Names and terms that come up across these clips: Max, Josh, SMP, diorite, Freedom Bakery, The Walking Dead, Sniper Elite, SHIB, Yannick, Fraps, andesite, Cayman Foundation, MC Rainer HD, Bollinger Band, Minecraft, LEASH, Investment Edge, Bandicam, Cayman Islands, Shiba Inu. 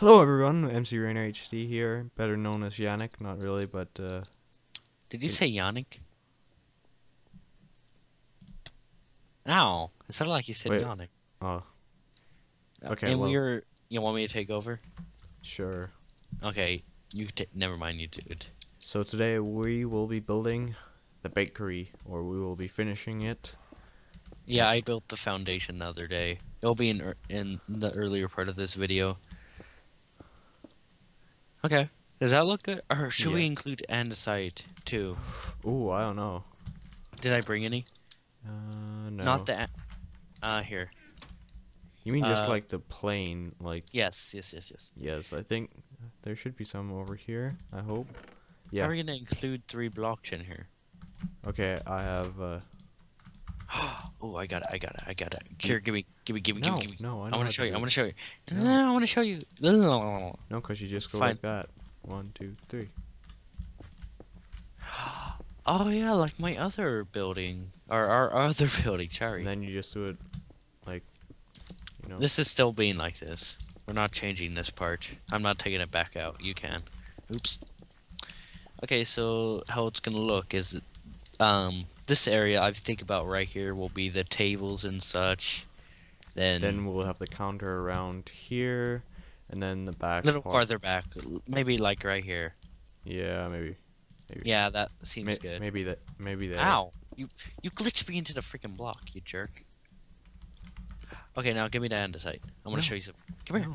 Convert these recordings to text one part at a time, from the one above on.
Hello everyone, MC Rainer HD here, better known as Yannick, not really, but did you say Yannick? Ow, it sounded like you said wait. Yannick. Oh. Okay, and well, you want me to take over? Sure. Okay, you never mind, you do it. So today we will be building the bakery, or we will be finishing it. Yeah, I built the foundation the other day. It'll be in the earlier part of this video. Okay, does that look good? Or should we include andesite too? Ooh, I don't know. Did I bring any? No. Not the. Here. You mean just like the plain, like? Yes. Yes, I think there should be some over here. I hope. Yeah. Are we gonna include 3 blocks in here? Okay, I have. Oh, I got it. Here, give me. No, I want to show you. I want to show you. No, because you just go like that. 1, 2, 3. Oh yeah, like my other building, or our other building. Sorry. And then you just do it, like, you know. This is still being like this. We're not changing this part. I'm not taking it back out. You can. Oops. Okay, so how it's gonna look is, this area I think about right here will be the tables and such. Then we'll have the counter around here, and then the back. A little farther back, maybe like right here. Yeah, maybe. Yeah, that seems good. Maybe that. Ow! You glitched me into the freaking block, you jerk. Okay, now give me the andesite. I want to show you some. Come here.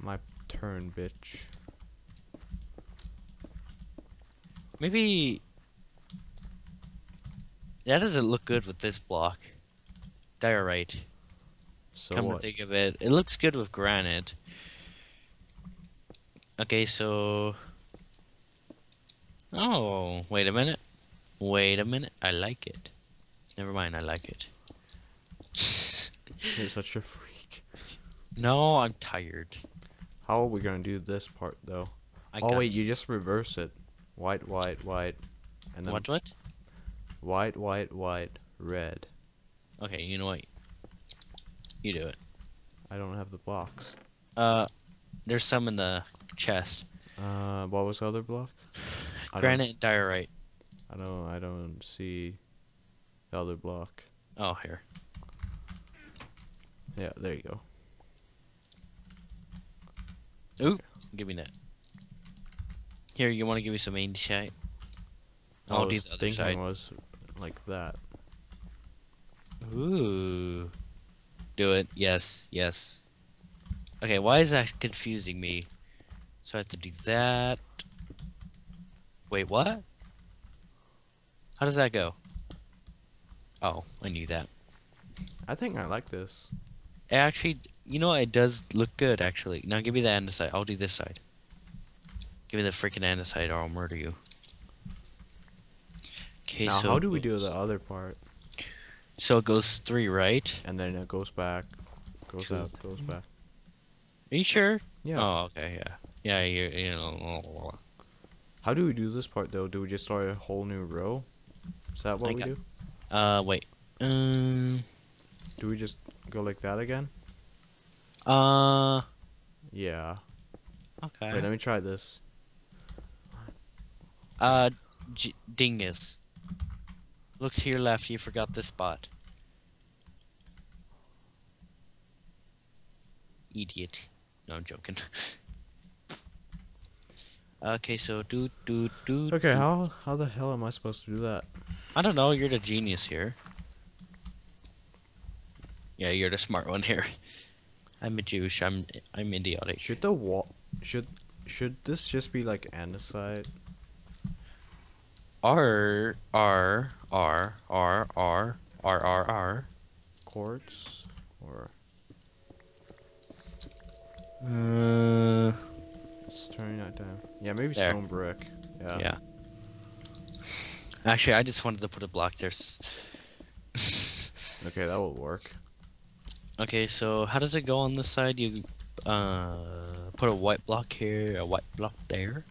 My turn, bitch. Maybe that doesn't look good with this block. Diorite. So come to think of it, it looks good with granite. Okay, so oh, wait a minute. I like it. Never mind, I like it. You're such a freak. No, I'm tired. How are we gonna do this part though? You just reverse it. White, and then what? White, red. Okay, you know what? You do it. I don't have the blocks. There's some in the chest. What was the other block? Granite and diorite. I don't see the other block. Oh, here. Yeah, there you go. Ooh, okay. Give me that. Here, you want to give me some andesite? I'll do the other side. I was like that. Ooh. Do it. Yes. Okay, why is that confusing me? So I have to do that. Wait, what? How does that go? Oh, I knew that. I think I like this. It actually, you know, it does look good, actually. Now give me the andesite. I'll do this side. Give me the freaking andesite or I'll murder you. Okay, now, so how do we do the other part? So it goes 3, right? And then it goes back, goes out, goes back. Are you sure? Yeah. Oh, okay, yeah. You know. How do we do this part though? Do we just start a whole new row? Is that what we do? Wait. Do we just go like that again? Yeah. Okay. Wait, let me try this. Dingus. Look to your left, you forgot this spot. Idiot. No, I'm joking. Okay, so do. Okay, how the hell am I supposed to do that? I don't know, you're the genius here. Yeah, you're the smart one here. I'm a douche, I'm idiotic. Should the wall should this just be like andesite? Quartz or it's turning that down. Yeah, maybe there. Stone brick. Yeah. Actually, I just wanted to put a block there. Okay, that will work. Okay, so how does it go on this side? You put a white block here, a white block there.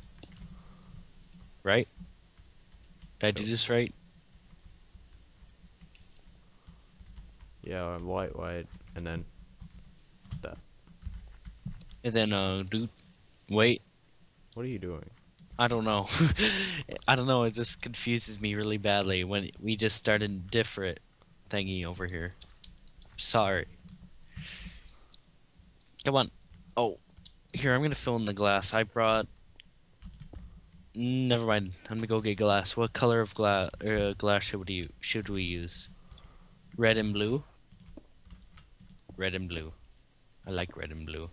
Right? Did I do this right? Yeah, white, and then that. And then, dude, wait. What are you doing? I don't know. I don't know. It just confuses me really badly when we just started different thingy over here. Sorry. Come on. Oh, here, I'm going to fill in the glass. I brought... Never mind. I'm going to go get glass. What color of glass should we use? Red and blue? Red and blue. I like red and blue.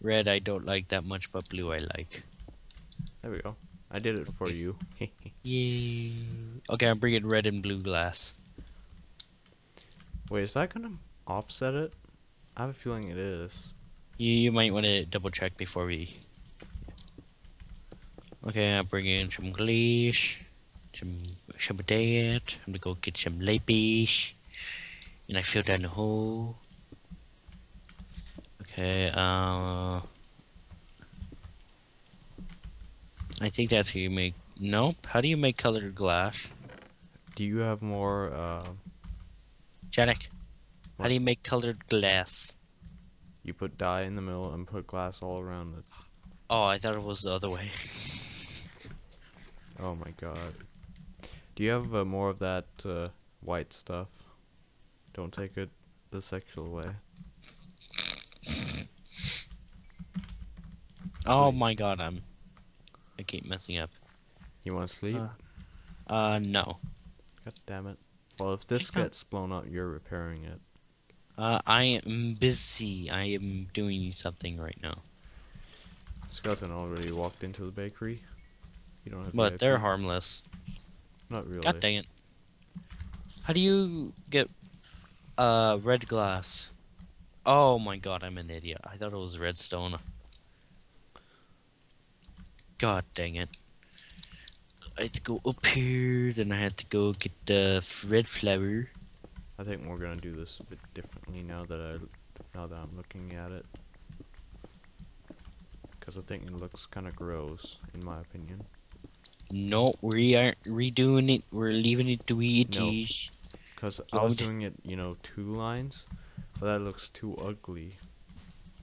Red I don't like that much, but blue I like. There we go. I did it for you. Yay. Okay, I'm bringing red and blue glass. Wait, is that going to offset it? I have a feeling it is. You might want to double check before we... Okay, I'm bringing some glass, some of that. I'm gonna go get some lapis, and I fill down the hole. Okay, I think that's how you make... Nope, how do you make colored glass? Do you have more, Yannick, how do you make colored glass? You put dye in the middle and put glass all around it. Oh, I thought it was the other way. Oh my god. Do you have more of that white stuff? Don't take it the sexual way. Oh please. My god, I keep messing up. You want to sleep? No. God damn it. Well, if this gets blown up, you're repairing it. I am busy. I am doing something right now. Skeleton already walked into the bakery. You don't have but they're harmless. Not really. God dang it. How do you get red glass? Oh my god, I'm an idiot. I thought it was redstone. God dang it. I had to go up here, then I had to go get the red flower. I think we're gonna do this a bit differently now that I'm looking at it, because I think it looks kind of gross in my opinion. No, we aren't redoing it. We're leaving it the way it is. Because I was doing it, you know, 2 lines, but that looks too ugly.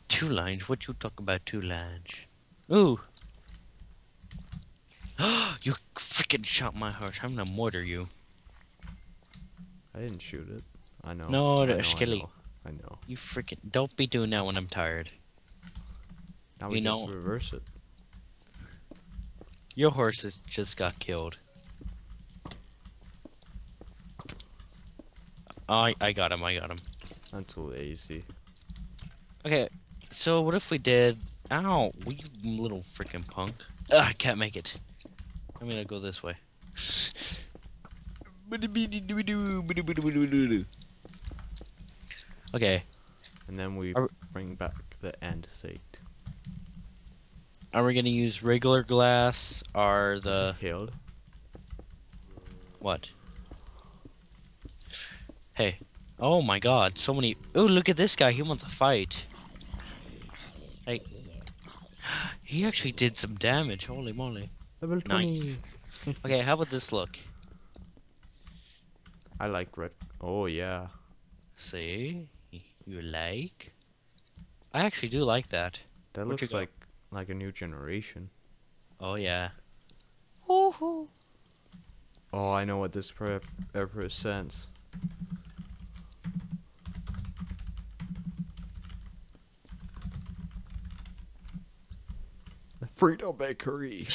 2 lines? What you talk about? 2 lines? Ooh! You freaking shot my horse! I'm gonna murder you. I didn't shoot it. I know. No, the skilly. I know. You freaking don't be doing that when I'm tired. Now we just reverse it. Your horse has just got killed. I got him. I got him. That's lazy. Okay, so what if we did? Ow! You little freaking punk! Ugh, I can't make it. I'm gonna go this way. Okay. And then we bring back the end state. Are we gonna use regular glass or the... Hailed? What? Hey. Oh my god, so many... Ooh, look at this guy, he wants to fight. Hey. He actually did some damage, holy moly. Level 20. Nice. Okay, how about this look? I like red. Oh yeah. See? You like? I actually do like that. That Where'd looks like a new generation. Oh yeah. Woohoo! Oh, I know what this represents. The Freedom Bakery.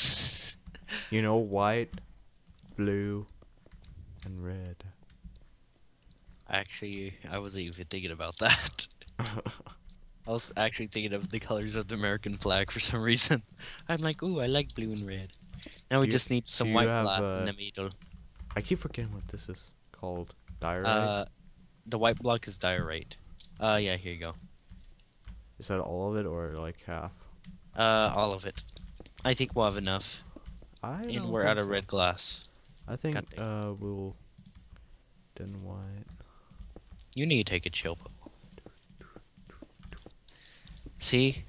You know, white, blue, and red. Actually, I wasn't even thinking about that. I was actually thinking of the colors of the American flag for some reason. I'm like, ooh, I like blue and red. Now we just need some white glass in the middle. I keep forgetting what this is called. Diorite? The white block is diorite. Yeah, here you go. Is that all of it or like half? All of it. I think we'll have enough. And we're out of red glass. I think, we'll... Then white. You need to take a chill pill. See?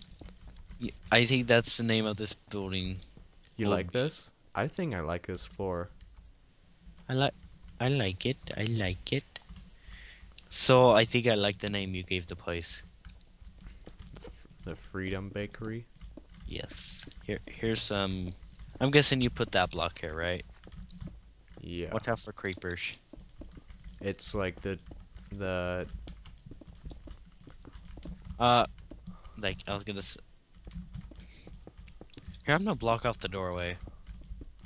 I think that's the name of this building. You like this? I think I like this floor. I like it. I like it. So I think I like the name you gave the place. The Freedom Bakery? Yes. Here's some... I'm guessing you put that block here, right? Yeah. Watch out for creepers. It's like the... like, I was gonna say... Here, I'm gonna block off the doorway.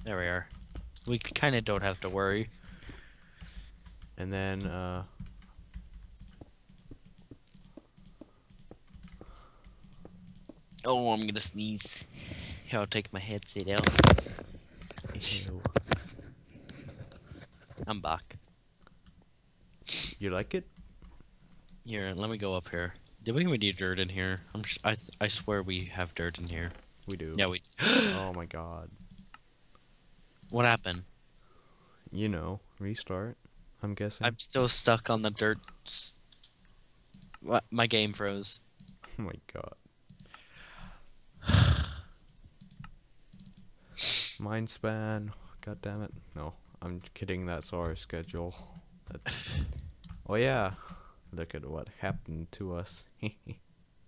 There we are. We kinda don't have to worry. And then, oh, I'm gonna sneeze. Here, I'll take my headset out. Ew. I'm back. You like it? Here, let me go up here. Did we even do dirt in here? I swear we have dirt in here. We do. Yeah, we. Oh my god. What happened? You know, restart. I'm guessing. I'm still stuck on the dirt. What? My game froze. Oh my god. Mind span. God damn it. No, I'm kidding. That's our schedule. Oh yeah. Look at what happened to us.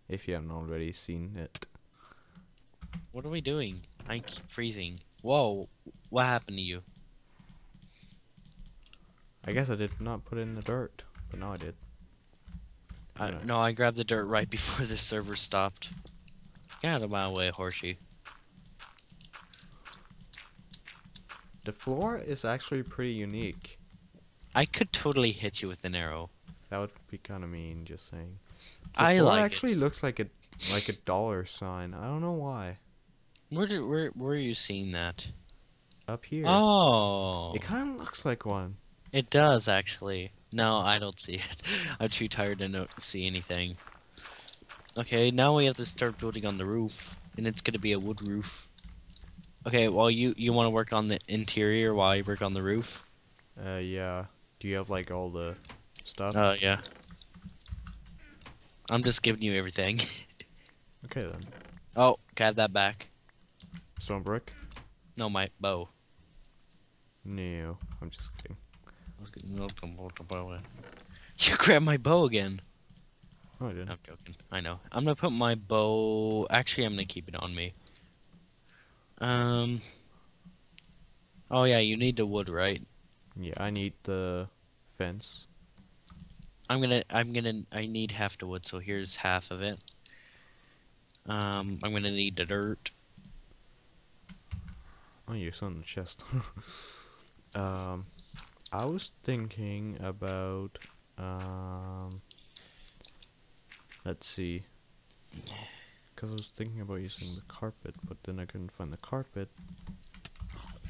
If you haven't already seen it. What are we doing? I keep freezing. Whoa. What happened to you? I guess I did not put in the dirt, but now I did. No, I grabbed the dirt right before the server stopped. Get out of my way, horseshoe. The floor is actually pretty unique. I could totally hit you with an arrow. That would be kind of mean, just saying. The floor actually looks like a dollar sign. I don't know why. Where are you seeing that? Up here. Oh. It kind of looks like one. It does, actually. No, I don't see it. I'm too tired to see anything. Okay, now we have to start building on the roof, and it's gonna be a wood roof. Okay, well, you want to work on the interior while you work on the roof? Yeah. Do you have, like, all the stuff? Yeah. I'm just giving you everything. Okay, then. Oh, can I have that back? Stone brick? No, my bow. No, I'm just kidding. You grabbed my bow again. Oh, I didn't. I'm joking. I know. I'm gonna put my bow. Actually, I'm gonna keep it on me. Oh yeah, you need the wood, right? Yeah, I need the fence. I need half the wood, so here's half of it. I'm gonna need the dirt. Oh, you saw in the chest. I was thinking about, let's see, because I was thinking about using the carpet, but then I couldn't find the carpet.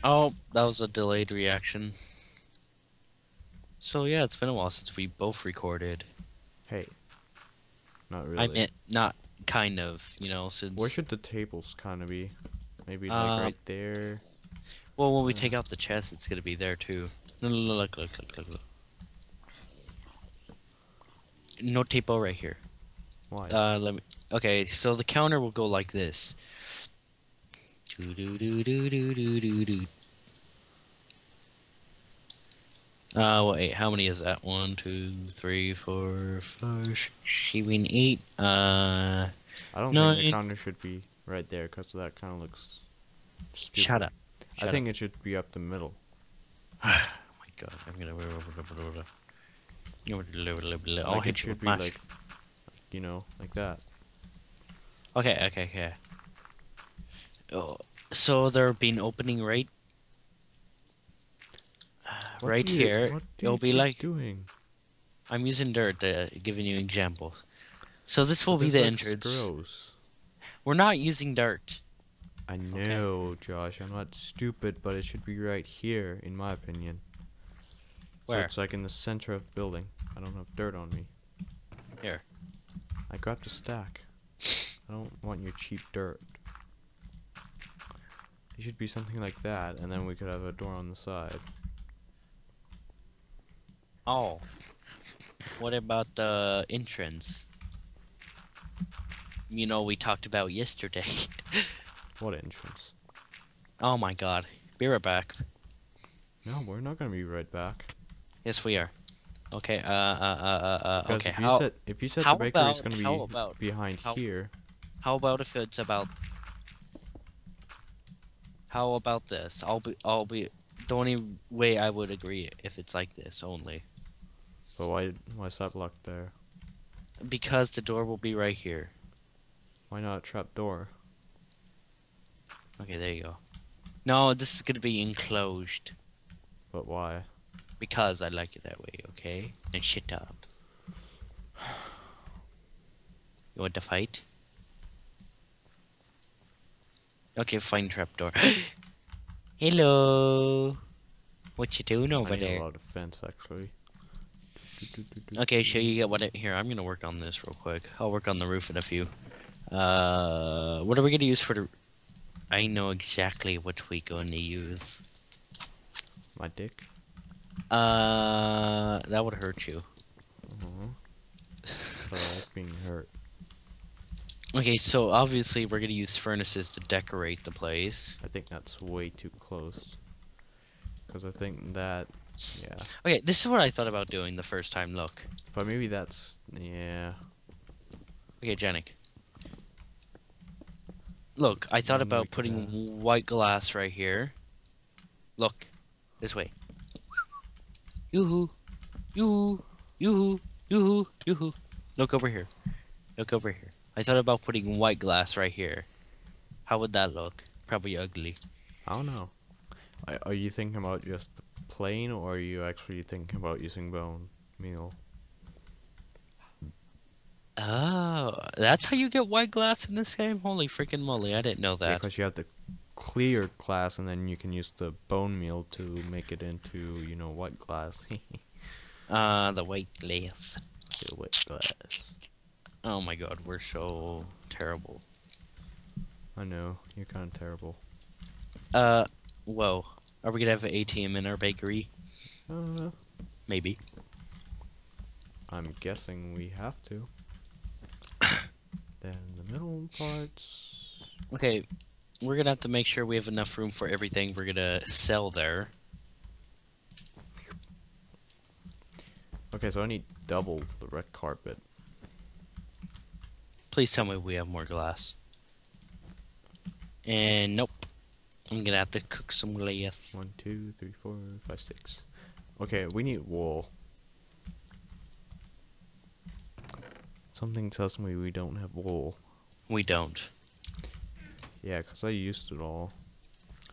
Oh, that was a delayed reaction. So yeah, it's been a while since we both recorded. Hey, not really. I meant, not kind of, you know, since... Where should the tables kind of be? Maybe like right there? Well, when we take out the chest, it's going to be there too. No, look. No table right here. Why? Let me. Okay, so the counter will go like this. Wait, how many is that? 1, 2, 3, 4, 5, 6, 7, 8. I don't think the counter should be right there because that kind of looks stupid. Shut up. I think it should be up the middle. God, I'm gonna. I'll hit you with my... like, you know, like that. Okay. Oh, so there'll be an opening right here. It'll be like... doing? I'm using dirt to giving you examples. So this will be the entrance. Gross. We're not using dirt. I know, okay. Josh. I'm not stupid, but it should be right here, in my opinion. So it's like in the center of the building. I don't have dirt on me. Here. I grabbed a stack. I don't want your cheap dirt. It should be something like that, and then we could have a door on the side. Oh. What about the entrance? You know, we talked about yesterday. What entrance? Oh my god. Be right back. No, we're not gonna be right back. Yes, we are. Okay, okay. If you said the bakery's gonna be behind here, How about if it's about... How about this? I'll be... The only way I would agree if it's like this only. But why is that blocked there? Because the door will be right here. Why not a trap door? Okay, there you go. No, this is gonna be enclosed. But why? Because I like it that way, okay? And shit up. You want to fight? Okay, fine, trapdoor. Hello! What you doing over there? I need a lot of fence, actually. Okay, so you get what it, here, I'm gonna work on this real quick. I'll work on the roof in a few. What are we gonna use for the... I know exactly what we're gonna use. My dick? That would hurt you. I like being hurt. Okay, so obviously we're gonna use furnaces to decorate the place. I think that's way too close. Because I think that, yeah. Okay, this is what I thought about doing the first time, look. But maybe that's, yeah. Okay, Yannick. Look, I thought about putting white glass right here. Look, this way. Yoo-hoo, yoo-hoo, yoo-hoo, yoo-hoo, yoo-hoo. Look over here. Look over here. I thought about putting white glass right here. How would that look? Probably ugly. I don't know. Are you thinking about just plain, or are you actually thinking about using bone meal? Oh, that's how you get white glass in this game? Holy freaking moly, I didn't know that. Because you have the clear glass, and then you can use the bone meal to make it into, you know, white glass. The white glass. The white glass. Oh my god, we're so terrible. I know, you're kind of terrible. Whoa. Are we gonna have an ATM in our bakery? I don't know. Maybe. I'm guessing we have to. Then the middle parts... Okay, we're gonna have to make sure we have enough room for everything we're gonna sell there. Okay, so I need double the red carpet. Please tell me we have more glass. And nope. I'm gonna have to cook some glass. 1, 2, 3, 4, 5, 6. Okay, we need wool. Something tells me we don't have wool. We don't. Yeah, because I used it all.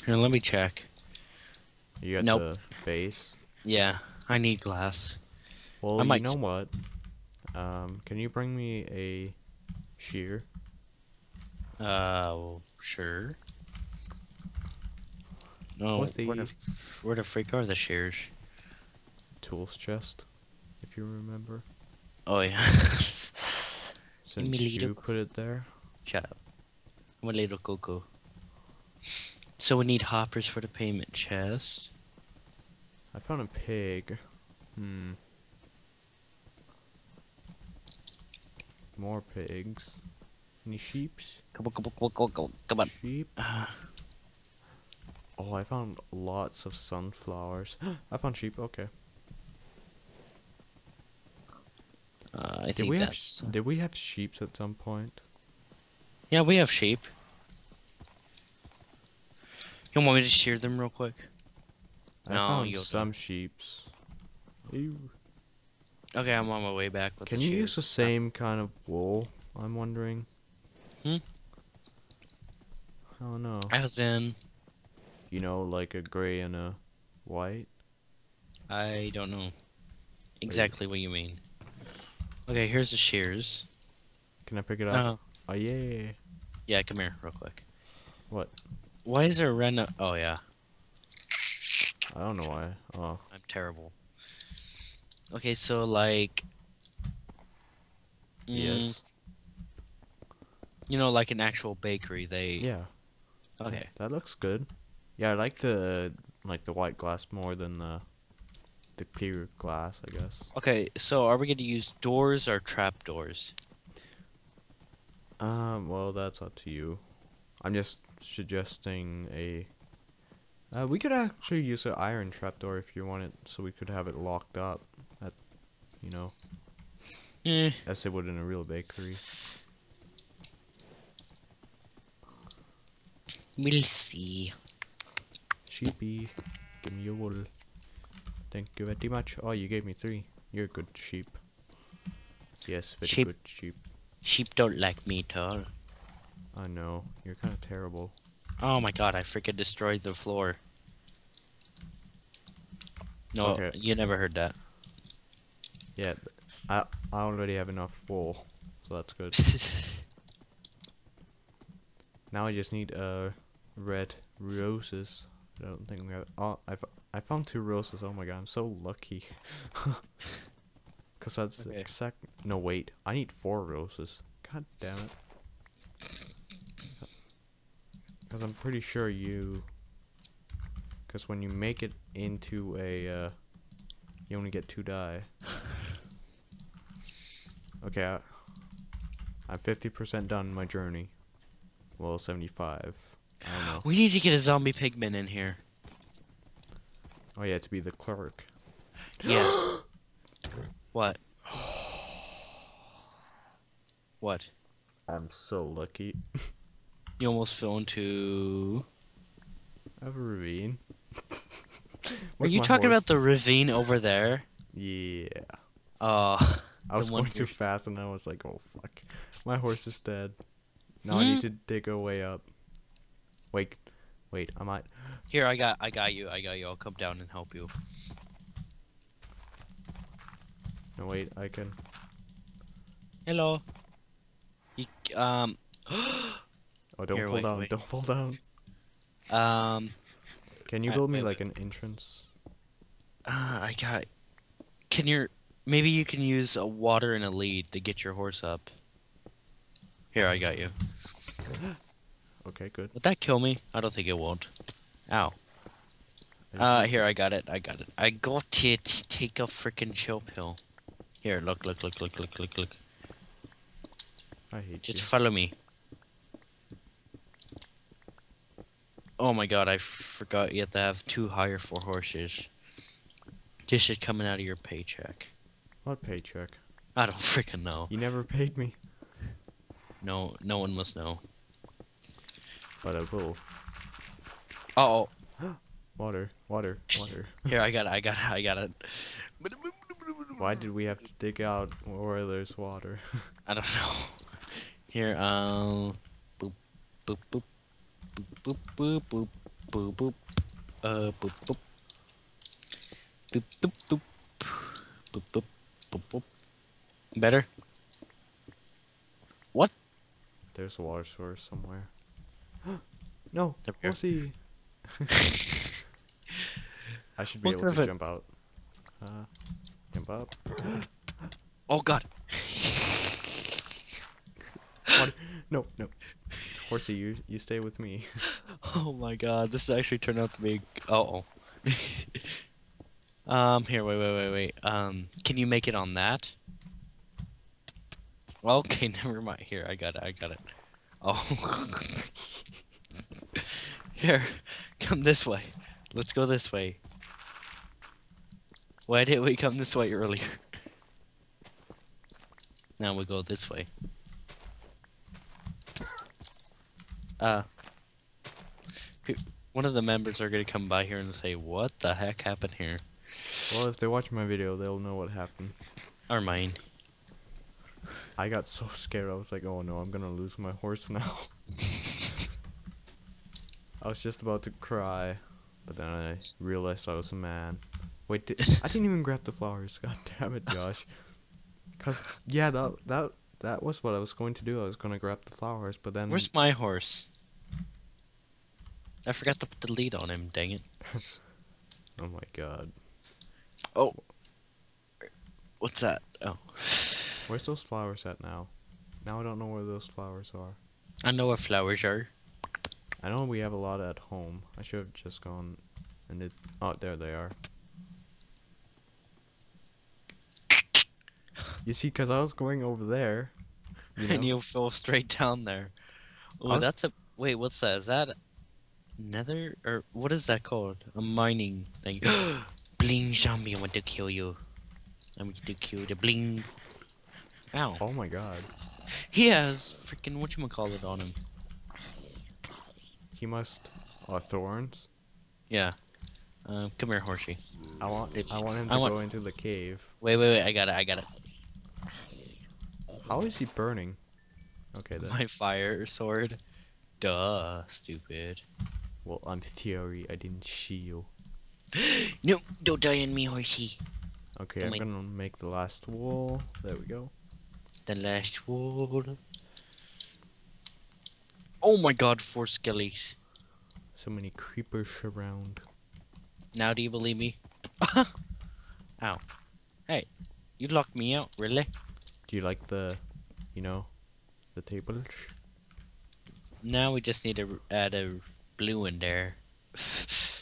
Here, let me check. You got the base? Yeah, I need glass. Well, you know what? Can you bring me a... shear? Well, sure. No, where the freak are the shears? Tools chest, if you remember. Oh yeah. Since you put it there. Shut up. I'm a little cuckoo. So we need hoppers for the payment chest. I found a pig. Hmm. More pigs. Any sheeps? Come on, come on, come on, come on, come on. Sheep. Oh, I found lots of sunflowers. I found sheep. Okay. I think that's... Did we have sheeps at some point? Yeah, we have sheep. You want me to shear them real quick? I found some sheeps. Ew. Okay, I'm on my way back. Can you use the same kind of wool? I'm wondering. Hmm? I don't know. As in? You know, like a gray and a white? I don't know exactly what you mean. Okay, here's the shears. Can I pick it up? Oh, yeah. Yeah, come here real quick. What? Why is there a red... Oh, yeah. I don't know why. Oh. I'm terrible. Okay, so like, yes, you know, like an actual bakery. They Okay, that looks good. Yeah, I like the white glass more than the clear glass, I guess. Okay, so are we going to use doors or trap doors? Well, that's up to you. I'm just suggesting a. We could actually use an iron trapdoor if you want it, so we could have it locked up, at, you know, as they would in a real bakery. We'll see. Sheepy, give me your wool. Thank you very much. Oh, you gave me 3. You're a good sheep. Yes, very sheep. Good sheep. Sheep don't like me at all. I know. You're kind of terrible. Oh my god, I freaking destroyed the floor. No, okay. You never heard that. Yeah, but I already have enough wool, so that's good. Now I just need red roses. I don't think we have. Oh, I found 2 roses. Oh my god, I'm so lucky. Cause that's okay. Exact. No wait, I need 4 roses. God damn it. Cause I'm pretty sure you. Cause when you make it into a, you only get 2 die. Okay, I'm 50% done my journey. Well, 75. I don't know. We need to get a zombie pigman in here. Oh yeah, to be the clerk. Yes. What? What? I'm so lucky. You almost fell into a ravine. Are you talking about the ravine over there? Yeah. Oh. I was going too fast and I was like, oh fuck. My horse is dead. Now I need to dig a way up. Wait, I might. Here, I got you. I'll come down and help you. No, wait, I can. Hello. You, oh, don't fall down. Don't fall down. Can you build me like an entrance? I got. Can you? Maybe you can use a water and a lead to get your horse up. Here, I got you. Okay, good. Would that kill me? I don't think it won't. Ow. Here, I got it. Take a freaking chill pill. Here, look. I hate you. Just follow me. Oh my god, I forgot you have to have 2 hire for horses. This is coming out of your paycheck. What paycheck? I don't freaking know. You never paid me. No, no one must know. But I will. Uh oh. Water. Here, I got it. Why did we have to dig out where there's water? I don't know. Here, boop, boop, boop, boop, boop, boop, boop, boop, boop, boop, boop, boop, boop, boop, boop, boop, boop. Better? What? There's a water source somewhere. No, we'll see. I should be able to jump out. Jump up. Oh god. Water. No. Horsey, you stay with me. Oh my god, this actually turned out to be. Uh-oh. Here, wait. Can you make it on that? Well, okay, never mind. Here, I got it. Oh. Here, come this way. Let's go this way. Why didn't we come this way earlier? Now we go this way. One of the members are gonna come by here and say, "What the heck happened here?" Well, if they watch my video, they'll know what happened. Or mine. I got so scared. I was like, "Oh no, I'm gonna lose my horse now." I was just about to cry, but then I realized I was a man. Wait, I didn't even grab the flowers. God damn it, Josh. Cause yeah, that was what I was going to do. I was gonna grab the flowers, but then. Where's my horse? I forgot to put the lead on him. Dang it. Oh my god. Oh. What's that? Oh. Where's those flowers at now? Now I don't know where those flowers are. I know where flowers are. I know we have a lot at home. I should have just gone and it. Oh, there they are. You see, because I was going over there. You know? And you fell straight down there. Oh, that's a. Wait, what's that? Is that nether? Or what is that called? A mining thing. Bling zombie, I want to kill you. I'm going to kill the bling. Ow. Oh my god. He has freaking whatchamacallit on him. He must... thorns? Yeah. Come here, Horsey. I want him to go into the cave. Wait, I got it. How is he burning? Okay, then. My fire sword. Duh, stupid. Well, I'm theory. I didn't see you. No, don't die on me, Horsey. Okay, I'm gonna make the last wall. There we go. The last wall. Oh my god, 4 skellies. So many creepers around. Now do you believe me? Ow. Hey, you locked me out, really? Do you like the, you know, the tables? Now we just need to add a blue in there.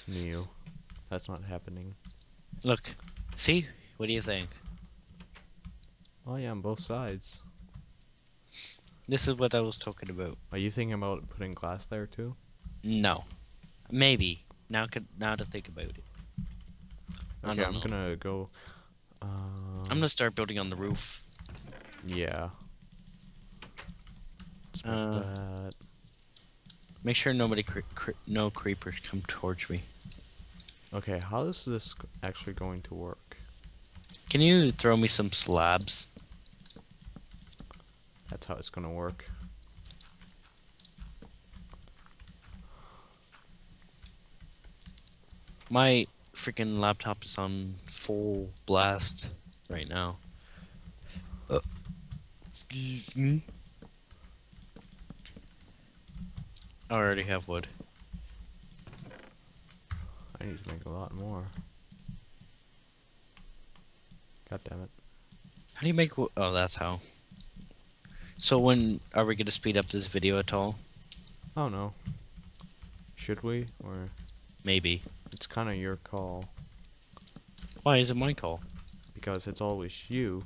New. That's not happening. Look. See? What do you think? Oh yeah, on both sides. This is what I was talking about. Are you thinking about putting glass there too? No. Maybe. Now to think about it. Okay, I'm gonna go... I'm gonna start building on the roof. Yeah. That. Make sure nobody no creepers come towards me. Okay, how is this actually going to work? Can you throw me some slabs? That's how it's gonna work. My freaking laptop is on full blast right now. Excuse me. I already have wood. I need to make a lot more. God damn it. How do you make wood? Oh, that's how. So when are we gonna speed up this video at all? I don't know. Should we? Or maybe. It's kind of your call. Why is it my call? Because it's always you.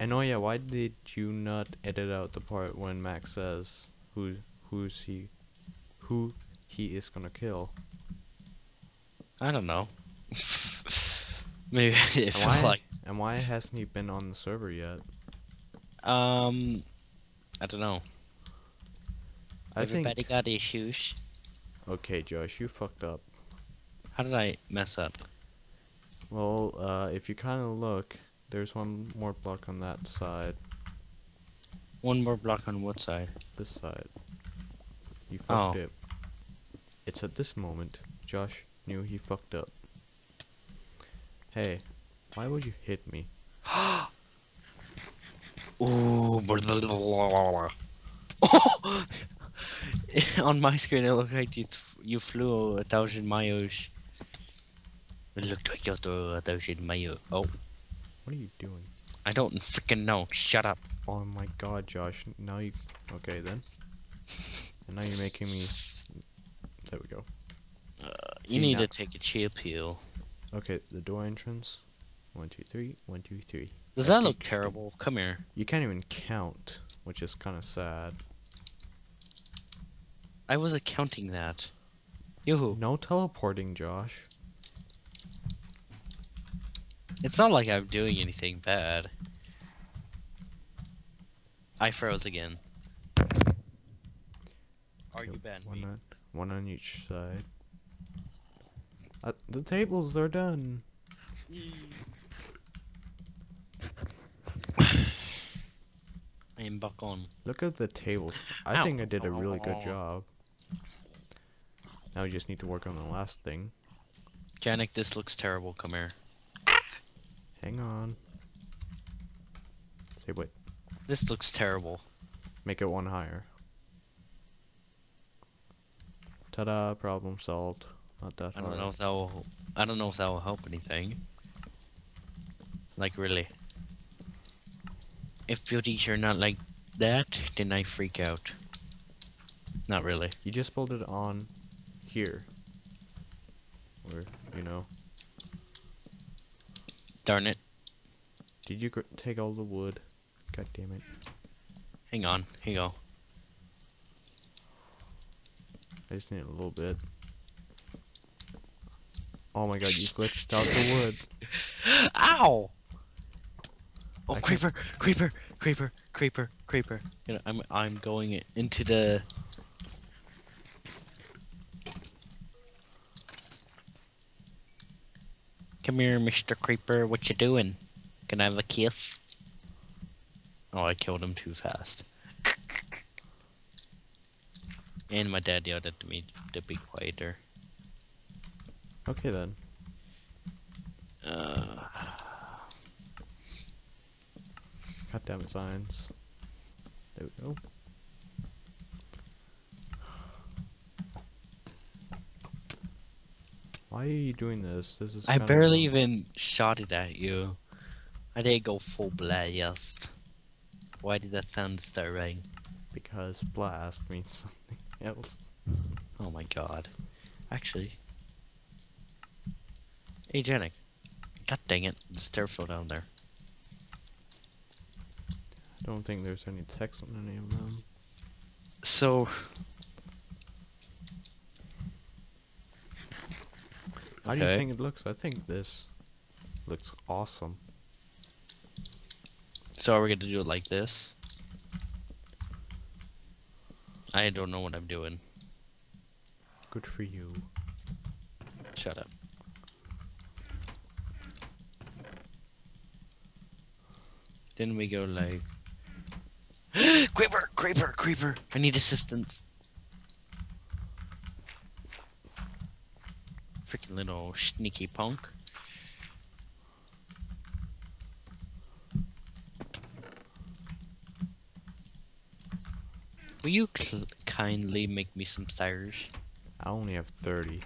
And oh yeah, why did you not edit out the part when Max says who he is gonna kill? I don't know. Maybe it felt like. And why hasn't he been on the server yet? I don't know. Everybody got issues. Okay, Josh, you fucked up. How did I mess up? Well, if you kind of look, there's one more block on that side. One more block on what side? This side. You fucked it. It's at this moment Josh knew he fucked up. Hey, why would you hit me? Ooh, on my screen it looked like you flew 1,000 miles. It looked like you flew 1,000 miles. Oh. What are you doing? I don't freaking know. Shut up. Oh my god, Josh. Now you... Okay, then. And now you're making me... There we go. You need to take a chill pill. Okay, the door entrance. 1, 2, 3. 1, 2, 3. Does that look terrible? Come here. You can't even count, which is kind of sad. I was accounting that. Yoo-hoo. No teleporting, Josh. It's not like I'm doing anything bad. I froze again. Are you banned me? One on each side. The tables are done. I am back on. Look at the tables. I think I did a really good job. Now we just need to work on the last thing. Yannick, this looks terrible. Come here. Hang on. Say wait. This looks terrible. Make it one higher. Ta-da! Problem solved. Not that hard. I don't know if that will help anything. Like really. If buildings are not like that, then I freak out. Not really. You just build it on here. Or, you know. Darn it. Did you take all the wood? God damn it. Hang on. Here you go. I just need a little bit. Oh my god, you glitched out the wood. Ow! Oh, creeper. You know, I'm going into the Come here, Mr. Creeper. What you doing? Can I have a kiss? Oh, I killed him too fast. And my dad yelled at me to be quieter. Okay then. God damn it, signs. There we go. Why are you doing this? This is. I barely even shot it at you. I didn't go full blast. Why did that sound start ringing? Because blast means something else. Oh my god. Actually. Hey, Yannick. God dang it. The stair fell down there. I don't think there's any text on any of them. So. How do you think it looks? I think this looks awesome. So are we going to do it like this? I don't know what I'm doing. Good for you. Shut up. Then we go like... Creeper! Creeper! Creeper! I need assistance. Freaking little sneaky punk. Will you kindly make me some stairs? I only have 30.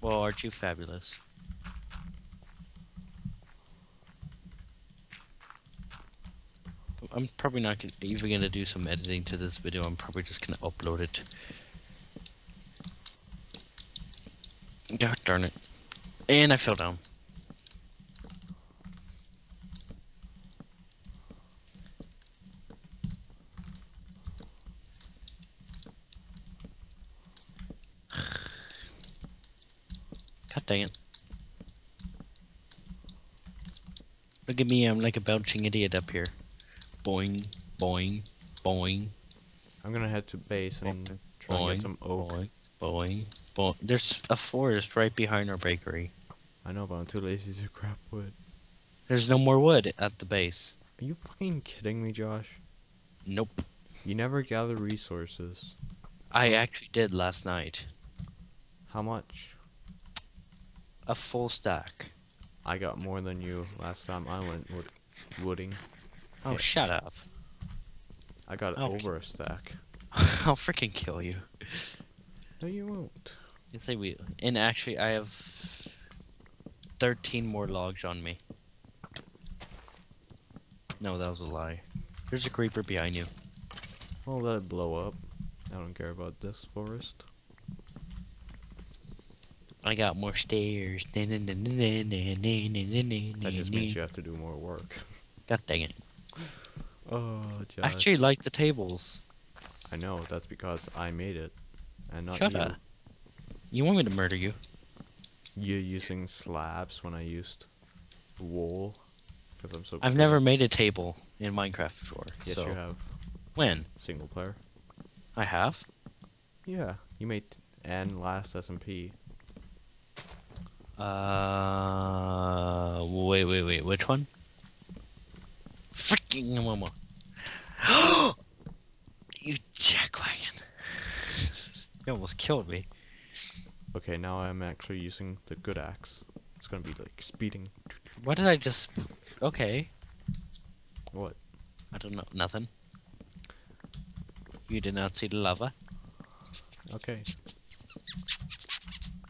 Well, aren't you fabulous? I'm probably not even going to do some editing to this video. I'm probably just going to upload it. God darn it. And I fell down. God dang it. Look at me, I'm like a bouncing idiot up here. Boing, boing, boing. I'm gonna head to base and try to get some oak. Boing, boing. Well, there's a forest right behind our bakery. I know, but I'm too lazy to grab wood. There's no more wood at the base. Are you fucking kidding me, Josh? Nope. You never gather resources. I actually did last night. How much? A full stack. I got more than you last time I went wooding. Oh, yeah. Shut up. I got over a stack. I'll freaking kill you. No, you won't. It's like and actually I have 13 more logs on me. No, that was a lie. There's a creeper behind you. Well, let it blow up. I don't care about this forest. I got more stairs. That just means you have to do more work. God dang it. Oh, Josh. I actually like the tables. I know, that's because I made it. And not you. Shut up. You want me to murder you? You're using slabs when I used wool. I'm so I've never made a table in Minecraft before. Yes, so. You have. When? Single player. I have? Yeah. You made and last SMP. Wait. Which one? Freaking mama. You jackwagon. You almost killed me. Okay, now I'm actually using the good axe. It's gonna be like speeding. What did I just... Okay. What? I don't know. Nothing. You did not see the lava. Okay.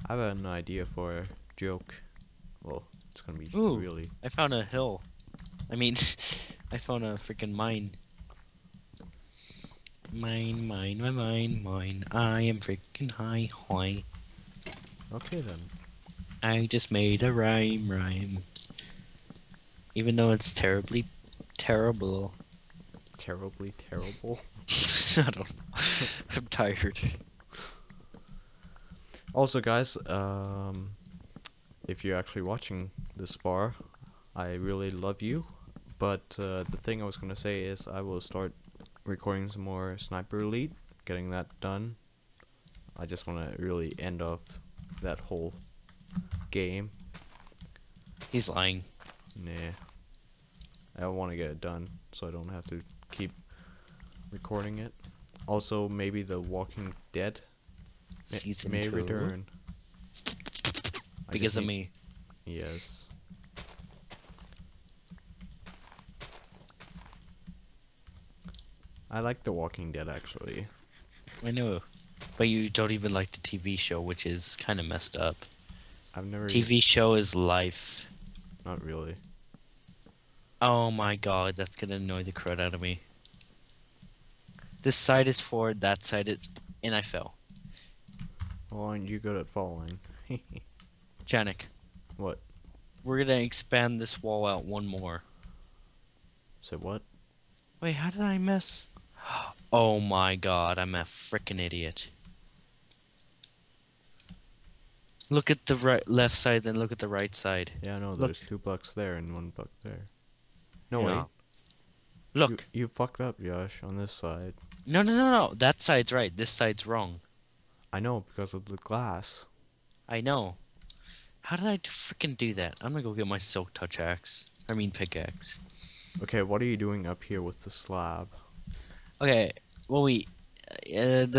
I have an idea for a joke. Well, it's gonna be Ooh, really... I found a hill. I mean, I found a freaking mine. Mine. I am freaking high. Okay then. I just made a rhyme. Even though it's terribly terrible. Terribly terrible? I don't know. I'm tired. Also guys, if you're actually watching this far, I really love you. But the thing I was gonna say is I will start recording some more Sniper Elite, getting that done. I just want to really end off that whole game. He's lying. Nah. I want to get it done so I don't have to keep recording it. Also, maybe The Walking Dead may return. Because of me. Yes. I like The Walking Dead, actually. I know. But you don't even like the TV show, which is kind of messed up. I've never... TV show is life. Not really. Oh my god, that's gonna annoy the crud out of me. This side is forward, that side is... And I fell. Well, aren't you good at falling? Yannick. What? We're gonna expand this wall out one more. Say what? Wait, how did I miss? Oh my god, I'm a frickin' idiot. Look at the left side, then look at the right side. Yeah, I know, there's $2 there and $1 there. No, wait. Look. You fucked up, Josh, on this side. No, no, no, no. That side's right. This side's wrong. I know, because of the glass. I know. How did I freaking do that? I'm gonna go get my silk touch axe. I mean pickaxe. Okay, what are you doing up here with the slab? Okay, well the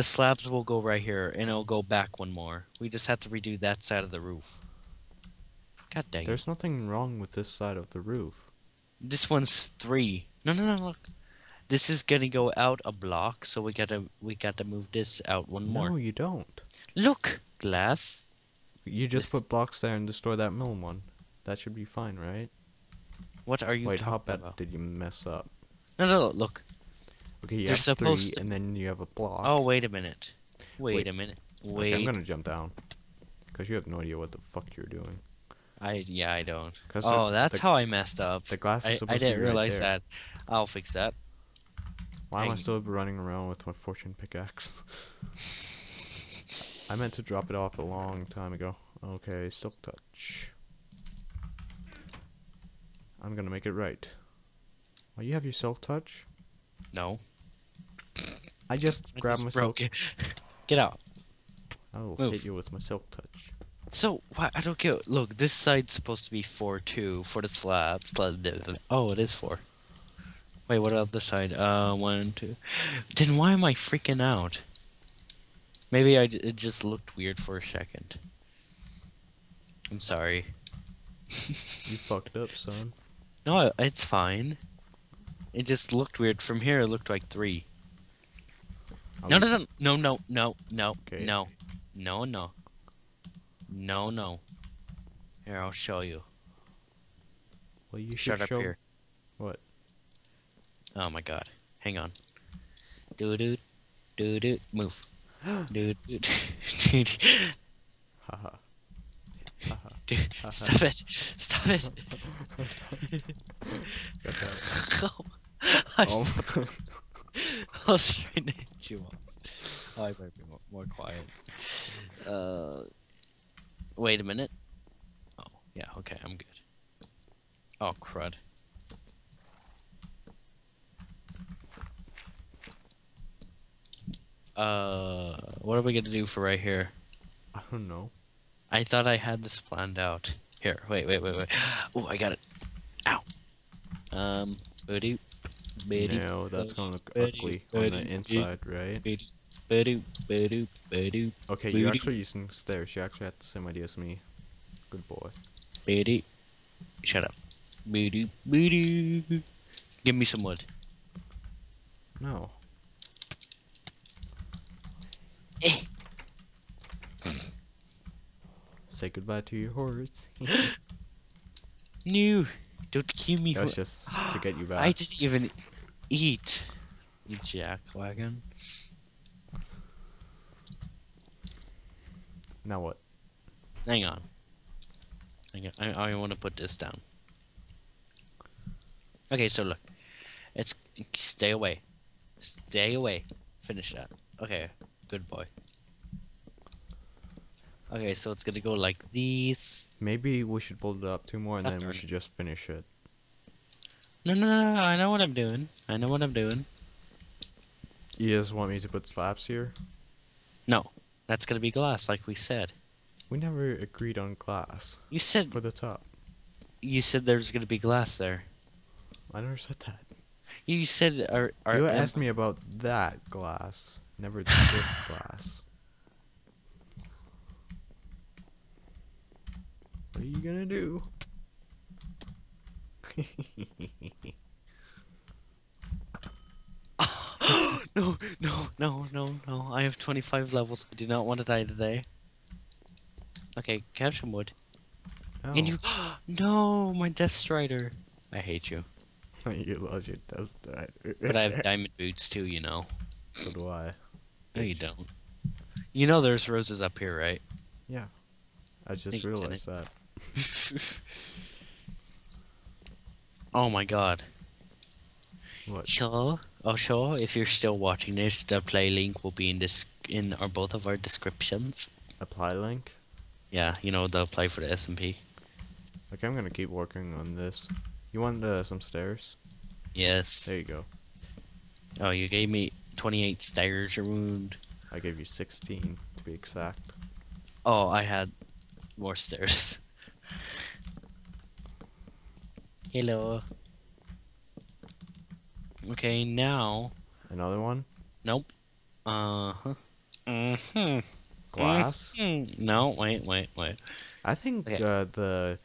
slabs will go right here, and it'll go back one more. We just have to redo that side of the roof. God dang it. There's nothing wrong with this side of the roof. This one's 3. No, no, no, look. This is gonna go out a block, so we gotta move this out one more. No, you don't. Look, glass. You just put blocks there and destroy that mill one. That should be fine, right? What are you talking about? Did you mess up? No, no, no, look. Okay, you have 3, and then you have a block. Oh, wait a minute. Wait a minute. Wait. Okay, I'm gonna jump down. Because you have no idea what the fuck you're doing. Yeah, I don't. Oh, that's how I messed up. The glass is supposed to be right there. I didn't realize that. I'll fix that. Why am I still running around with my fortune pickaxe? I meant to drop it off a long time ago. Okay, silk touch. I'm gonna make it right. Well, you have your silk touch? No. I just grabbed my silk. Get out. I'll hit you with my silk touch. So, I don't get. Look, this side's supposed to be 4-2 for the slab. Oh, it is 4. Wait, what about the side? 1, 2. Then why am I freaking out? Maybe it just looked weird for a second. I'm sorry. You fucked up, son. No, it's fine. It just looked weird. From here, it looked like 3. No, no, no, no, no, no, no, okay. No, no, no. No, no. Here, I'll show you. Well, you should shut up here. What? Oh my god. Hang on. Doo-doo. Doo-doo. Move. Doo-doo. Doo-doo. Haha. Haha. Stop it. Stop it. Oh. I was trying to hit you off. Oh, I better be more quiet. Wait a minute. Oh, yeah, okay, I'm good. Oh, crud. What are we gonna do for right here? I don't know. I thought I had this planned out. Here, wait. Oh, I got it. Ow. No, that's gonna look ugly on the inside, right? Okay, you're actually using stairs. You actually had the same idea as me. Good boy. Shut up. Give me some wood. No. Say goodbye to your horse. No, don't kill me. That's just to get you back. I didn't even eat. You jackwagon. Now what? Hang on. I want to put this down. Okay, so look. It's stay away. Stay away. Finish that. Okay, good boy. Okay, so it's gonna go like these. Maybe we should build it up 2 more and then we should just finish it. No, no, no, no, I know what I'm doing. I know what I'm doing. You just want me to put slabs here? No. That's gonna be glass, like we said. We never agreed on glass. You said for the top. You said there's gonna be glass there. I never said that. You said our you asked me about that glass, never this glass. What are you gonna do? No. I have 25 levels. I do not want to die today. Okay, capture wood. Oh. And you. No, my Death Strider. I hate you. You lost your Death Strider. But I have diamond boots too, you know. So do I. No, you don't. You know there's roses up here, right? Yeah. I just realized that. Oh my god. What? Sure. Also, if you're still watching this, the play link will be in this both of our descriptions. Apply link? Yeah, you know, the play for the SMP. Okay, I'm gonna keep working on this. You want some stairs? Yes. There you go. Oh, you gave me 28 stairs around. I gave you 16 to be exact. Oh, I had more stairs. Hello. Okay, now. Another one? Nope. Glass? No, wait. I think okay. The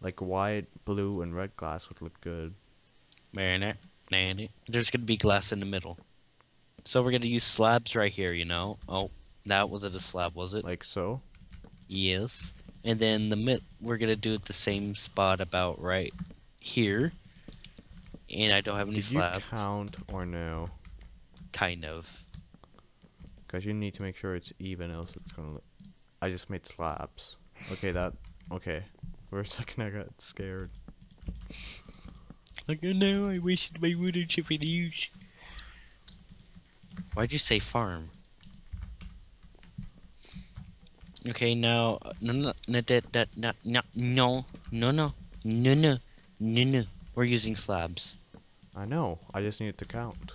like white, blue, and red glass would look good. Marinette, nanny. There's gonna be glass in the middle, so we're gonna use slabs right here. You know. Oh, that wasn't a slab, was it? Like so. Yes. And then the we're gonna do it the same spot about right here. And I don't have any slabs. Did you count or no? Kind of. Because you need to make sure it's even, else it's gonna look. I just made slabs. Okay, that. Okay. For a second, I got scared. Like, oh no, I wasted my wooden chip in use. Why'd you say farm? Okay, now. No. We're using slabs. I know. I just needed to count.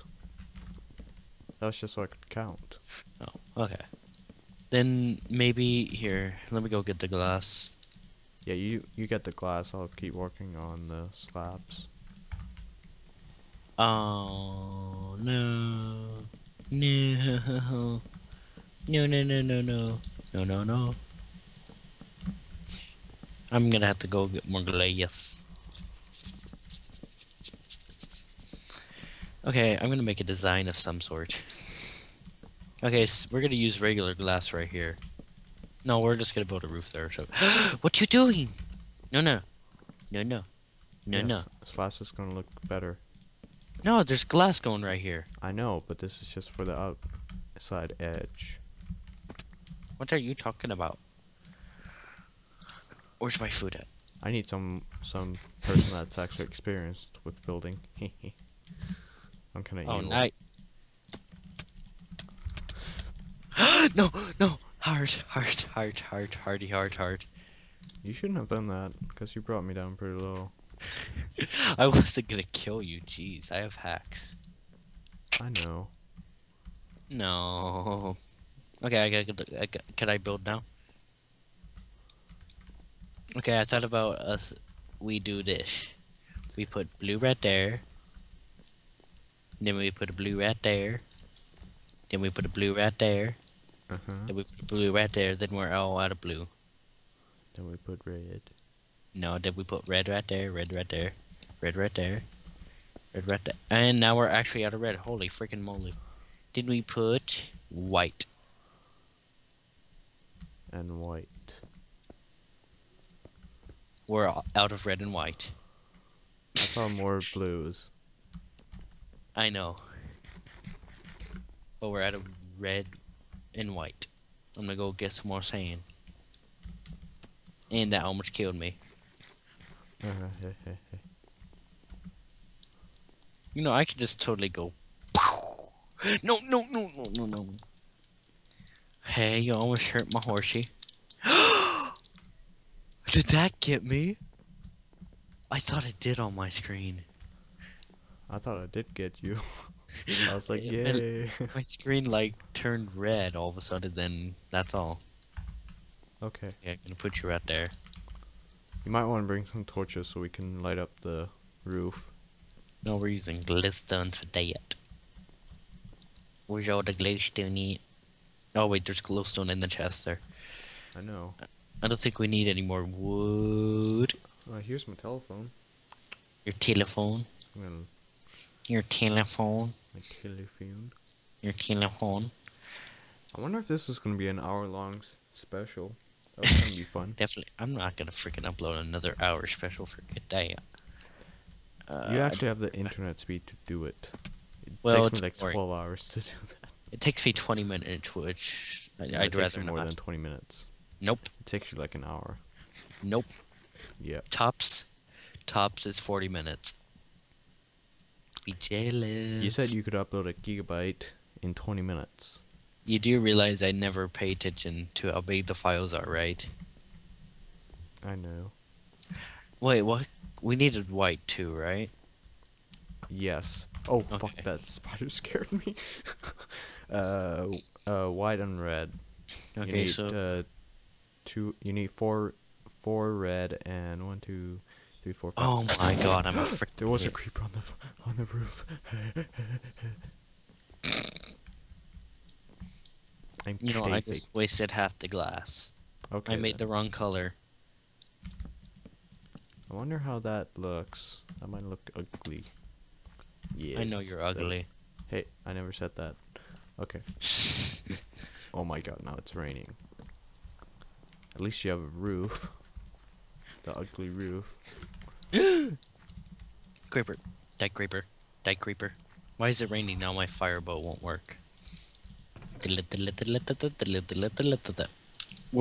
That was just so I could count. Oh, okay. Then maybe here. Let me go get the glass. Yeah, you get the glass. I'll keep working on the slabs. Oh no! No. I'm gonna have to go get more glass. Okay, I'm gonna make a design of some sort. Okay, so we're gonna use regular glass right here. No, we're just gonna build a roof there. So, what you doing? No. Slash is gonna look better. No, there's glass going right here. I know, but this is just for the outside edge. What are you talking about? Where's my food at? I need some person that's actually experienced with building. I'm kind of evil. No! Hard. You shouldn't have done that, because you brought me down pretty low. I wasn't gonna kill you, jeez. I have hacks. I know. No. Okay, can I build now? Okay, I thought about us. We do this. We put blue right there. Then we put a blue right there. Then we put a blue right there. Then we put a blue right there. Then we're all out of blue. Then we put red. No, then we put red right there. Red right there. Red right there. Red right there. And now we're actually out of red. Holy freaking moly. Then we put white. And white. We're all out of red and white. I saw more blues. I know. But we're out of red and white. I'm gonna go get some more sand. And that almost killed me. You know, I could just totally go. No. Hey, you almost hurt my horsey. Did that get me? I thought it did on my screen. I thought I did get you. I was like, yay. My screen like turned red all of a sudden, then that's all. Okay. Yeah, I'm gonna put you right there. You might want to bring some torches so we can light up the roof. No, we're using glowstone for that. Where's all the glowstone? Oh wait, there's glowstone in the chest there. I know. I don't think we need any more wood. Here's my telephone. Your telephone. Well, your telephone. My telephone. Your telephone. I wonder if this is gonna be an hour-long special. That's gonna be fun. Definitely. I'm not gonna freaking upload another hour special for a day. You actually have the internet speed to do it. It takes me like 12 hours to do that. It takes me 20 minutes, which I'd rather more than 20 minutes. Nope. It takes you like an hour. Nope. Yeah. Tops is 40 minutes. Be jealous. You said you could upload a gigabyte in 20 minutes. You do realize I never pay attention to how big the files are, right? I know. Wait, what? We needed white too, right? Yes. Oh, okay. Fuck, that spider scared me. White and red. Okay, you need, so you need four red and 1, 2, 3, 4. 5. Oh my god, I'm a freak. There was a creeper on the roof. You know, I just wasted half the glass. Okay. I made the wrong color. I wonder how that looks. That might look ugly. Yes. I know you're ugly. Hey, I never said that. Okay. Oh my god, now it's raining. At least you have a roof. The ugly roof. Creeper. Die creeper. Die creeper. Why is it raining now? My fireboat won't work. We'll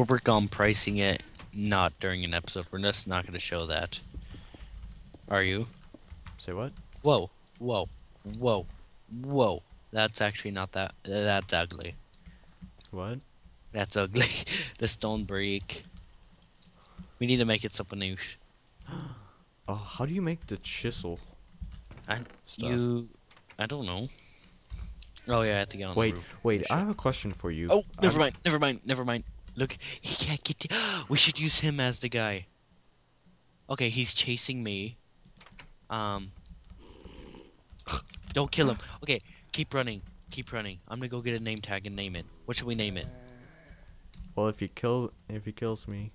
work on pricing it, not during an episode. We're just not going to show that. Are you? Say what? Whoa. Whoa. Whoa. Whoa. That's actually not that. That's ugly. What? That's ugly. The stone brick. We need to make it something new. Oh, how do you make the chisel? I don't know. Oh yeah, I think on the roof. Wait, I have a question for you. Oh, never mind. Look, he can't get. We should use him as the guy. Okay, he's chasing me. Don't kill him. Okay, keep running. Keep running. I'm gonna go get a name tag and name it. What should we name it? Well, if he kills me,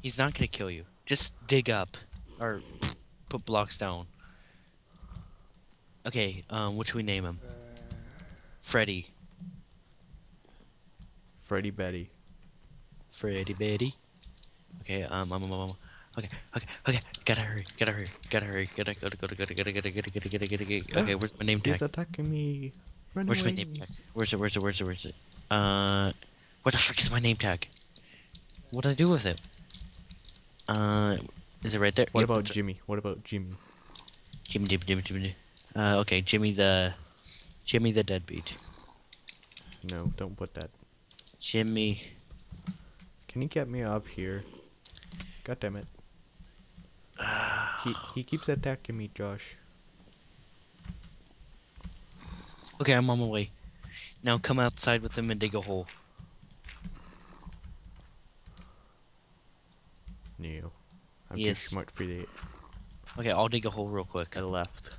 he's not gonna kill you. Just dig up or put blocks down. Okay, what should we name him? Freddy. Freddy Betty. Freddy Betty. Okay, Okay. Gotta hurry. Okay, where's my name tag? He's attacking me. Where's my name tag? Where's it? Where the frick is my name tag? What do I do with it? Is it right there? What about Jimmy? What about Jimmy? Jimmy. Okay, Jimmy the deadbeat. No, don't put that. Jimmy. Can you get me up here? God damn it. He keeps attacking me, Josh. Okay, I'm on my way. Now come outside with him and dig a hole. No. I'm too smart for that. Okay, I'll dig a hole real quick. I left.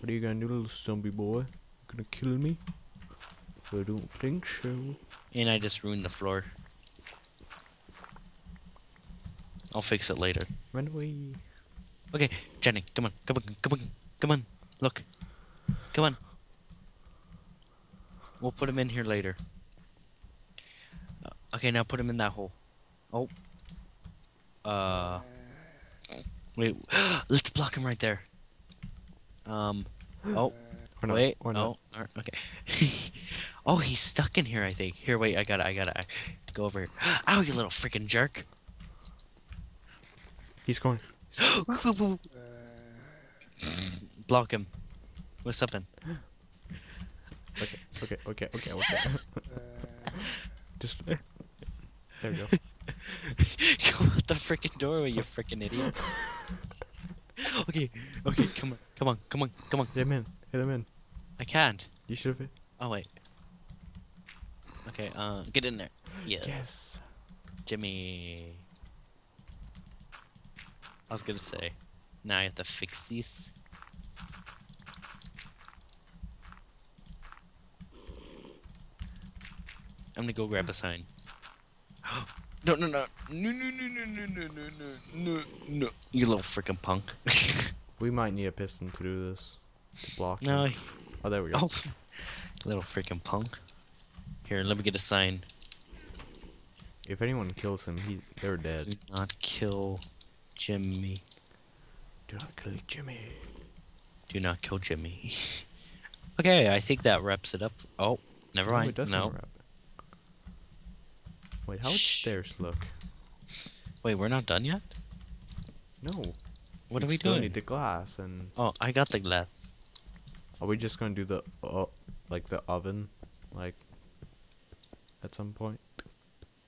What are you gonna do, little zombie boy? Gonna kill me? I don't think so. And I just ruined the floor. I'll fix it later. Run away. Okay, Jenny, come on. Look. Come on. We'll put him in here later. Okay, now put him in that hole. Oh. Wait. Let's block him right there. Oh, or wait, no, no, oh, okay. Oh, he's stuck in here, I think. Here, wait, I gotta go over here. Ow, you little freaking jerk. He's going. Block him. With something. Okay. Just, there we go. Go out the freaking doorway, you freaking idiot. Okay, come on. Hit him in. I can't. You should have. Oh, wait. Okay, get in there. Yes. Yes. Jimmy. I was gonna say, now I have to fix these. I'm gonna go grab a sign. No, no, no. No, no, no, no, no, no, no, no, no. You little freaking punk. We might need a piston to do this. To block. No. Him. Oh, there we go. Oh. Little freaking punk. Here, let me get a sign. If anyone kills him, they're dead. Do not kill Jimmy. Do not kill Jimmy. Do not kill Jimmy. Okay, I think that wraps it up. Oh, never mind. It doesn't wrap it. Wait, how would stairs look? Wait, we're not done yet? No. What are we doing? We need the glass and... Oh, I got the glass. Are we just gonna do the, like the oven, like, at some point?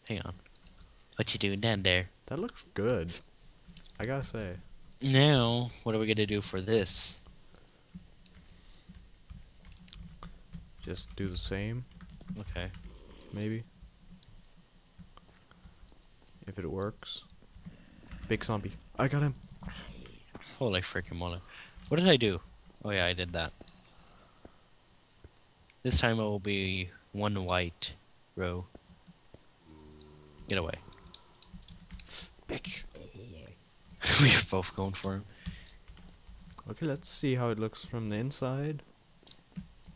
Hang on. What you doing down there? That looks good. I gotta say. Now, what are we gonna do for this? Just do the same. Okay. Maybe. If it works. Big zombie. I got him. Holy freaking moly. What did I do? Oh yeah, I did that. This time it will be one white row. Get away. Bitch. We are both going for him. Okay, let's see how it looks from the inside.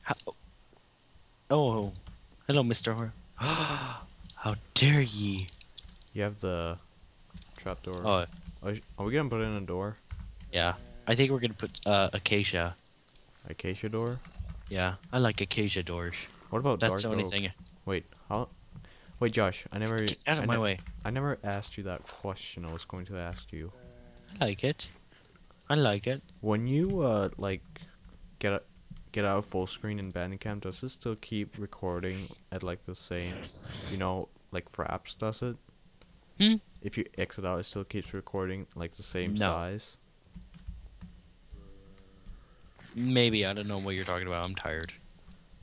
How? Oh. Hello, Mr. Horror. How dare ye. You have the trapdoor. Oh. Are we gonna put in a door? Yeah. I think we're gonna put acacia. Acacia door? Yeah, I like acacia doors. What about dark oak? That's the only thing. Wait, how? Wait, Josh, I never. Get out of my way. I never asked you that question. I was going to ask you. I like it. I like it. When you like get out of full screen in Bandicam, does it still keep recording at like the same? You know, like Fraps does it. Hmm. If you exit out, it still keeps recording like the same size. Maybe, I don't know what you're talking about. I'm tired.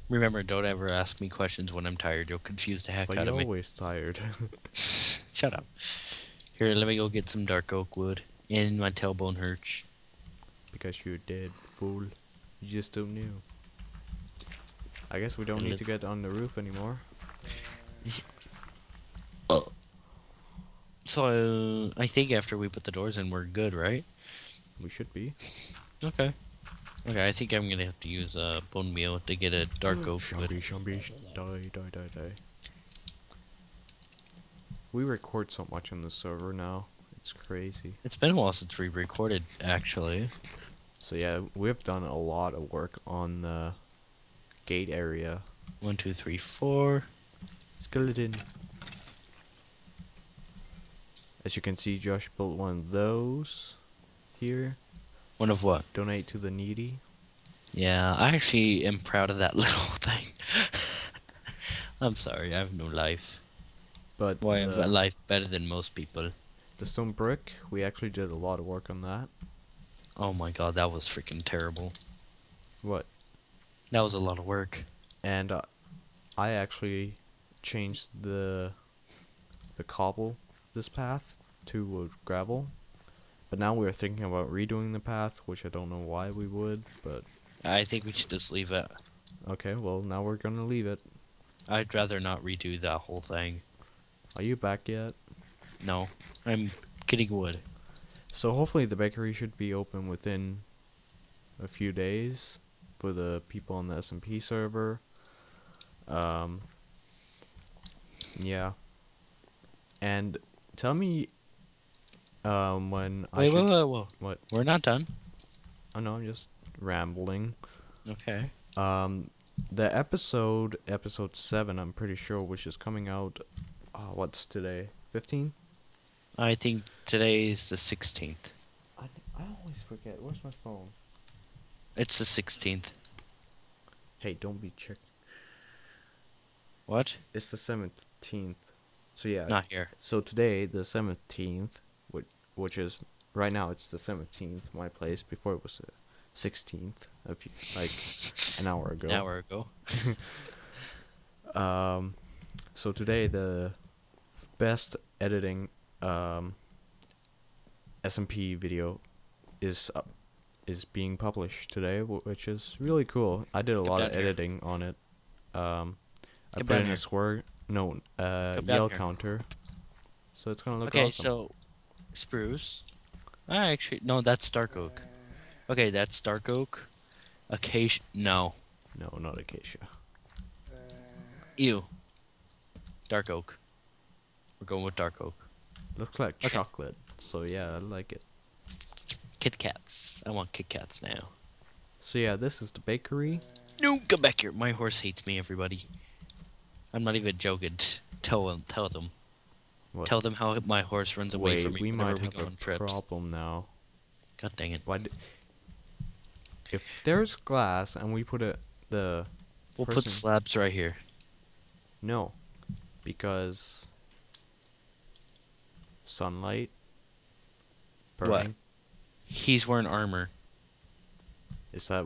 Remember, don't ever ask me questions when I'm tired. You'll confuse the heck out of me. But you're always tired. Shut up. Here, let me go get some dark oak wood. And my tailbone hurts. Because you're dead, fool. You just don't know. I guess we don't need to get on the roof anymore. So, I think after we put the doors in, we're good, right? We should be. Okay. Okay, I think I'm gonna have to use a bone meal to get a dark oak. Die. We record so much on the server now. It's crazy. It's been a while since we recorded, actually. So yeah, we've done a lot of work on the gate area. 1, 2, 3, 4. Skeleton. As you can see, Josh built one of those here. One of what? Donate to the needy. Yeah, I actually am proud of that little thing. I'm sorry, I have no life. But why I have a life better than most people? The stone brick, we actually did a lot of work on that. Oh my god, that was freaking terrible. What? That was a lot of work. And I actually changed the cobble, this path, to gravel. But now we're thinking about redoing the path, which I don't know why we would, but... I think we should just leave it. Okay, well, now we're gonna leave it. I'd rather not redo that whole thing. Are you back yet? No, I'm getting wood. So hopefully the bakery should be open within a few days for the people on the SMP server. Yeah. And tell me... Wait, whoa. What? We're not done. Oh no, I'm just rambling. Okay. The episode 7, I'm pretty sure, which is coming out, what's today? 15th? I think today is the 16th. I always forget. Where's my phone? It's the 16th. Hey, don't be chick. What? It's the 17th. So yeah. Not here. So today, the 17th. Which is right now it's the 17th, my place. Before it was the 16th, a few, like an hour ago. So today the best editing SMP video is being published today, which is really cool. I did a lot of editing on it. I put in a square, no, yell counter. So it's gonna look awesome. Okay, so spruce. Actually, no, that's dark oak. Okay, that's dark oak. Acacia. No. No, not acacia. Ew. Dark oak. We're going with dark oak. Looks like chocolate. So yeah, I like it. Kit Kats. I want Kit Kats now. So yeah, this is the bakery. No, come back here. My horse hates me, everybody. I'm not even joking. Tell them. What? Tell them how my horse runs away from me. We might have a problem now. God dang it. Why if there's glass and we put we'll put slabs right here. No. Because sunlight. Burning. What? He's wearing armor. Is that?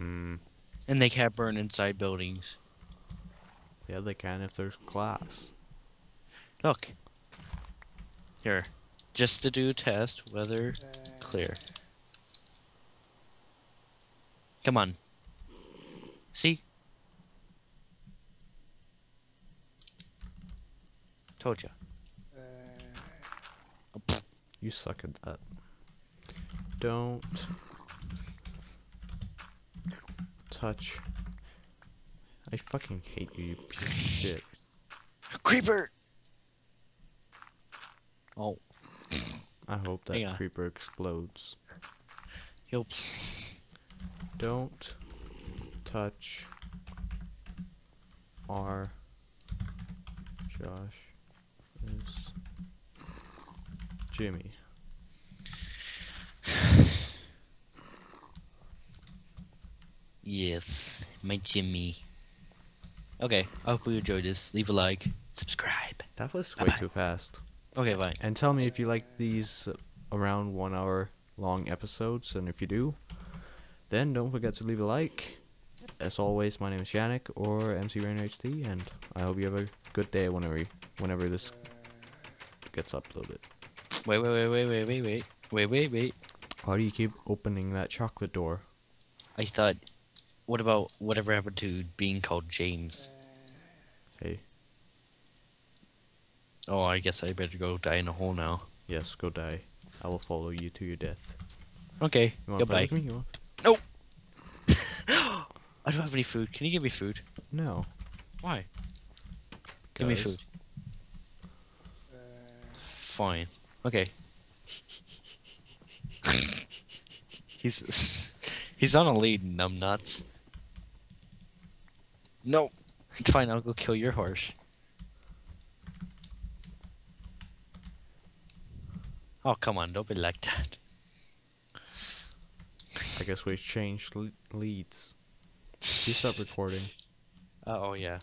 And they can't burn inside buildings. Yeah, they can if there's glass. Look. Here. Just to do a test. Weather clear. Come on. See? Told ya. You suck at that. Don't touch. I fucking hate you, you piece of shit. Creeper! Oh. I hope that creeper explodes. Help. Don't touch our Josh is Jimmy. Yes, my Jimmy. Okay, I hope you enjoyed this. Leave a like, subscribe. That was way too fast. Okay, fine. And tell me if you like these around 1 hour long episodes, and if you do, then don't forget to leave a like. As always, my name is Yannick, or MC Rainer HD, and I hope you have a good day whenever this gets uploaded. Wait. Why do you keep opening that chocolate door? I thought, what about whatever happened to being called James? Hey. Oh, I guess I better go die in a hole now. Yes, go die. I will follow you to your death. Okay, goodbye. No! I don't have any food. Can you give me food? No. Why? Give me food. Fine. Okay. He's on a lead, numbnuts. No. It's fine, I'll go kill your horse. Oh, come on, don't be like that. I guess we changed leads. You stop recording. Oh, yeah.